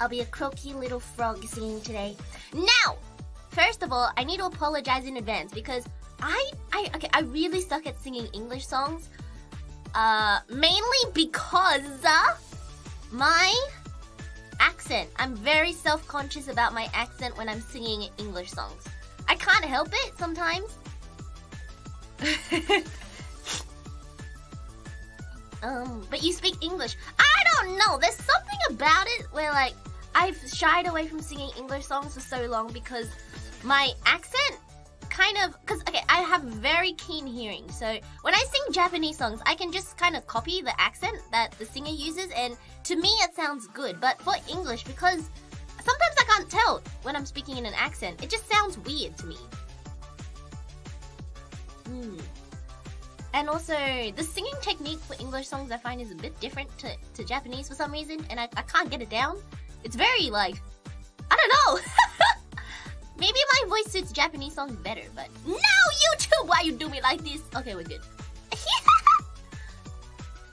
I'll be a croaky little frog singing today. Now, first of all, I need to apologize in advance because I really suck at singing English songs. Mainly because my accent. I'm very self-conscious about my accent when I'm singing English songs. I can't help it sometimes. But you speak English. I don't know. There's something about it where, like, I've shied away from singing English songs for so long because my accent kind of... I have very keen hearing. So when I sing Japanese songs, I can just kind of copy the accent that the singer uses. And to me, it sounds good. But for English, because sometimes I can't tell when I'm speaking in an accent. It just sounds weird to me. And also, the singing technique for English songs I find is a bit different to Japanese for some reason, and I can't get it down. It's very, like, I don't know. Maybe my voice suits Japanese songs better, but... No, YouTube! Why you do me like this? Okay, we're good.